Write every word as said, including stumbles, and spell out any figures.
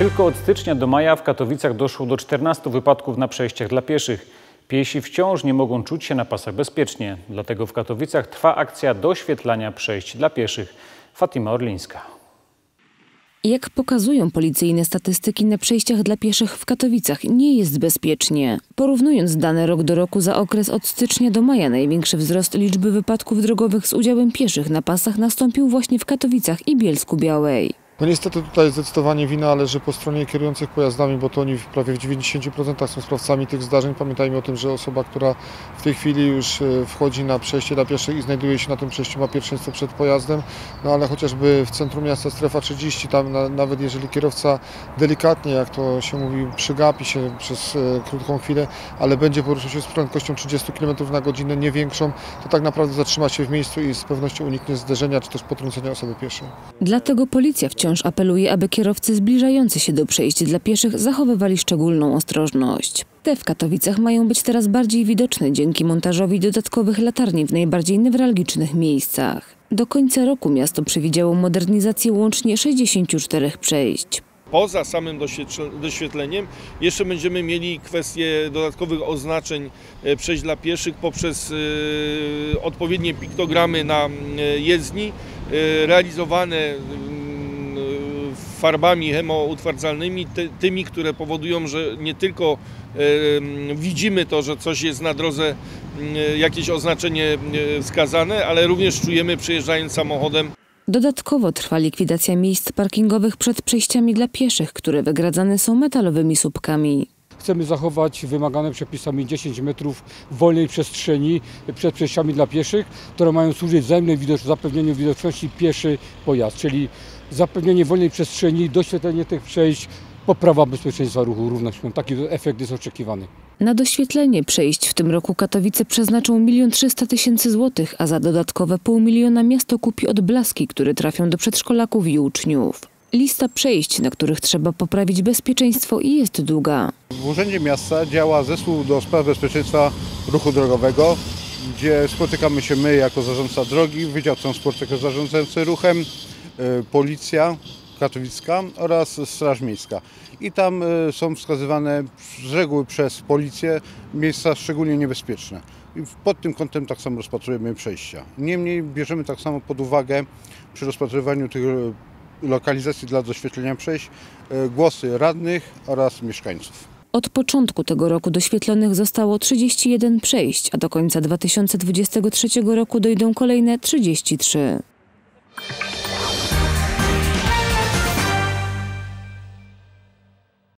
Tylko od stycznia do maja w Katowicach doszło do czternastu wypadków na przejściach dla pieszych. Piesi wciąż nie mogą czuć się na pasach bezpiecznie. Dlatego w Katowicach trwa akcja doświetlania przejść dla pieszych. Fatima Orlińska. Jak pokazują policyjne statystyki, na przejściach dla pieszych w Katowicach nie jest bezpiecznie. Porównując dane rok do roku, za okres od stycznia do maja największy wzrost liczby wypadków drogowych z udziałem pieszych na pasach nastąpił właśnie w Katowicach i Bielsku Białej. No niestety tutaj zdecydowanie wina leży po stronie kierujących pojazdami, bo to oni w prawie w dziewięćdziesięciu procentach są sprawcami tych zdarzeń. Pamiętajmy o tym, że osoba, która w tej chwili już wchodzi na przejście dla pieszych i znajduje się na tym przejściu, ma pierwszeństwo przed pojazdem, no ale chociażby w centrum miasta strefa trzydzieści, tam na, nawet jeżeli kierowca delikatnie, jak to się mówi, przygapi się przez e, krótką chwilę, ale będzie poruszał się z prędkością trzydziestu kilometrów na godzinę, nie większą, to tak naprawdę zatrzyma się w miejscu i z pewnością uniknie zderzenia czy też potrącenia osoby pieszej. Dlatego policja wciąż Wciąż apeluje, aby kierowcy zbliżający się do przejść dla pieszych zachowywali szczególną ostrożność. Te w Katowicach mają być teraz bardziej widoczne dzięki montażowi dodatkowych latarni w najbardziej newralgicznych miejscach. Do końca roku miasto przewidziało modernizację łącznie sześćdziesięciu czterech przejść. Poza samym doświetleniem jeszcze będziemy mieli kwestię dodatkowych oznaczeń przejść dla pieszych poprzez odpowiednie piktogramy na jezdni realizowane farbami hemoutwardzalnymi, ty, tymi, które powodują, że nie tylko y, widzimy to, że coś jest na drodze, y, jakieś oznaczenie y, wskazane, ale również czujemy, przejeżdżając samochodem. Dodatkowo trwa likwidacja miejsc parkingowych przed przejściami dla pieszych, które wygradzane są metalowymi słupkami. Chcemy zachować wymagane przepisami dziesięć metrów wolnej przestrzeni przed przejściami dla pieszych, które mają służyć wzajemnej widocz- zapewnieniu widoczności pieszy pojazd, czyli zapewnienie wolnej przestrzeni, doświetlenie tych przejść, poprawa bezpieczeństwa ruchu równością. Taki efekt jest oczekiwany. Na doświetlenie przejść w tym roku Katowice przeznaczą milion trzysta tysięcy złotych, a za dodatkowe pół miliona miasto kupi odblaski, które trafią do przedszkolaków i uczniów. Lista przejść, na których trzeba poprawić bezpieczeństwo, i jest długa. W Urzędzie Miasta działa zespół do spraw bezpieczeństwa ruchu drogowego, gdzie spotykamy się my jako zarządca drogi, Wydział Transportu jako zarządzający ruchem, Policja Katowicka oraz Straż Miejska. I tam są wskazywane z reguły przez policję miejsca szczególnie niebezpieczne. I pod tym kątem tak samo rozpatrujemy przejścia. Niemniej bierzemy tak samo pod uwagę przy rozpatrywaniu tych lokalizacji dla doświetlenia przejść głosy radnych oraz mieszkańców. Od początku tego roku doświetlonych zostało trzydzieści jeden przejść, a do końca dwa tysiące dwudziestego trzeciego roku dojdą kolejne trzydzieści trzy.